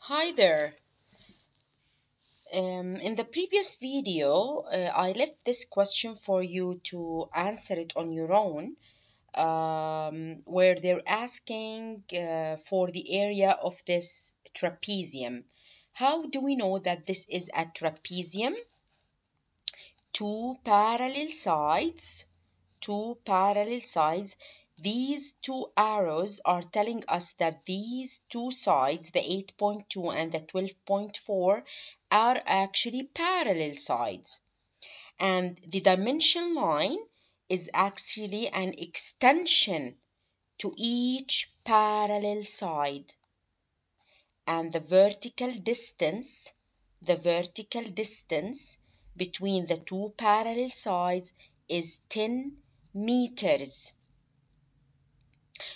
Hi there. In the previous video, I left this question for you to answer it on your own, where they're asking for the area of this trapezium. How do we know that this is a trapezium? Two parallel sides. These two arrows are telling us that these two sides, the 8.2 and the 12.4, are actually parallel sides. And the dimension line is actually an extension to each parallel side. And the vertical distance between the two parallel sides is 10 meters.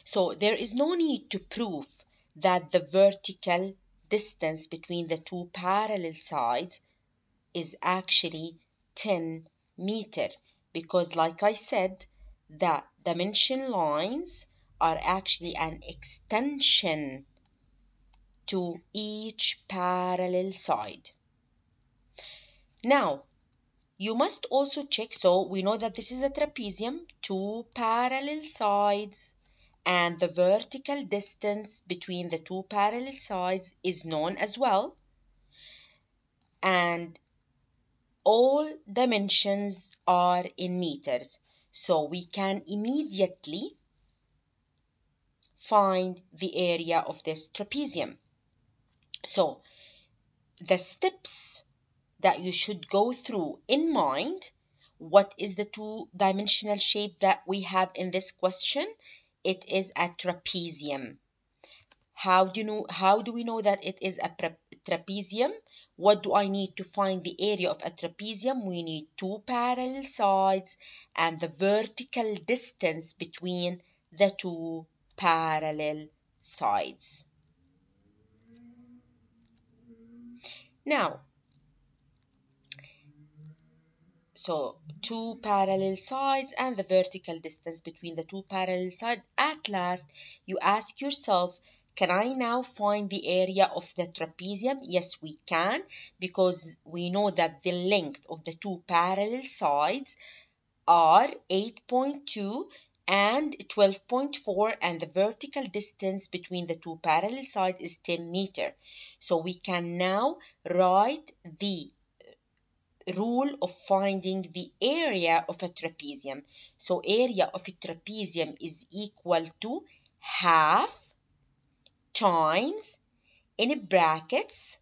So there is no need to prove that the vertical distance between the two parallel sides is actually 10 meters, because like I said, the dimension lines are actually an extension to each parallel side. Now, you must also check, so we know that this is a trapezium, two parallel sides, and the vertical distance between the two parallel sides is known as well. And all dimensions are in meters. So we can immediately find the area of this trapezium. So the steps that you should go through in mind, what is the two-dimensional shape that we have in this question? It is a trapezium. How do we know that it is a trapezium? What do I need to find the area of a trapezium? We need two parallel sides and the vertical distance between the two parallel sides. Now, so two parallel sides and the vertical distance between the two parallel sides. At last, you ask yourself, can I now find the area of the trapezium? Yes, we can, because we know that the length of the two parallel sides are 8.2 and 12.4, and the vertical distance between the two parallel sides is 10 meters. So we can now write the rule of finding the area of a trapezium. So area of a trapezium is equal to half times, in brackets,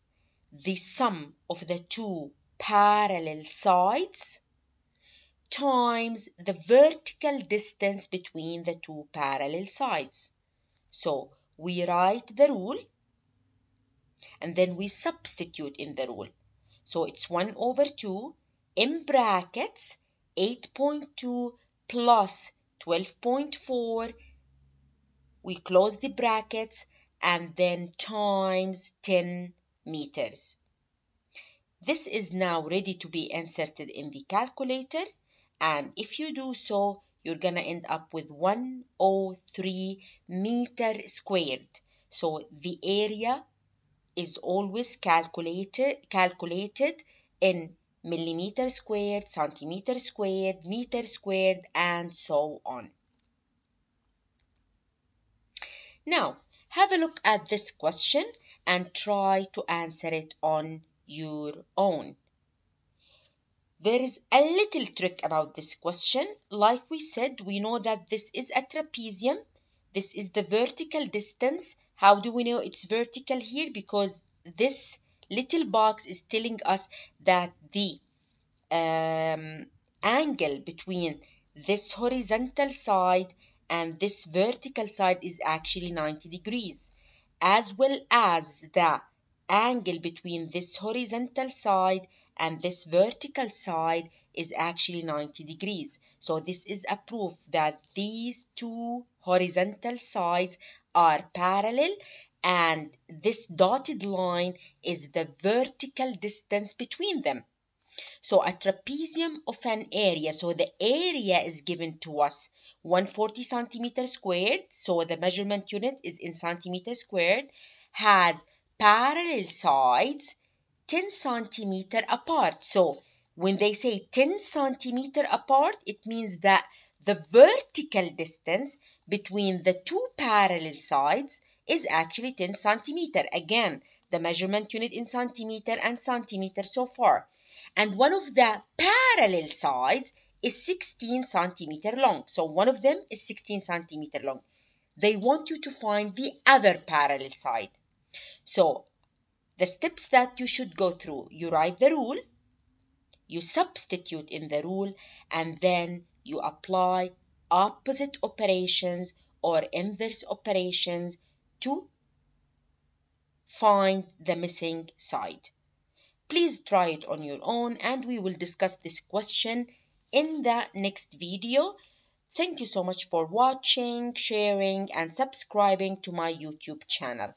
the sum of the two parallel sides times the vertical distance between the two parallel sides. So we write the rule and then we substitute in the rule. So it's 1 over 2 in brackets 8.2 plus 12.4. We close the brackets and then times 10 meters. This is now ready to be inserted in the calculator. And if you do so, you're going to end up with 103 meters squared. So the area is always calculated in millimeter squared, centimeter squared, meter squared, and so on. Now, have a look at this question and try to answer it on your own. There is a little trick about this question. Like we said, we know that this is a trapezium. This is the vertical distance. How do we know it's vertical here? Because this little box is telling us that the angle between this horizontal side and this vertical side is actually 90 degrees, as well as the angle between this horizontal side and this vertical side is actually 90 degrees. So this is a proof that these two horizontal sides are parallel, and this dotted line is the vertical distance between them. So a trapezium of an area, so the area is given to us 140 centimeters squared, so the measurement unit is in centimeters squared, has parallel sides 10 centimeter apart. So when they say 10 centimeter apart, it means that the vertical distance between the two parallel sides is actually 10 centimeter. Again, the measurement unit in centimeter and centimeter so far. And one of the parallel sides is 16 centimeter long. So one of them is 16 centimeter long. They want you to find the other parallel side. So the steps that you should go through, you write the rule, you substitute in the rule, and then you apply opposite operations or inverse operations to find the missing side. Please try it on your own, and we will discuss this question in the next video. Thank you so much for watching, sharing, and subscribing to my YouTube channel.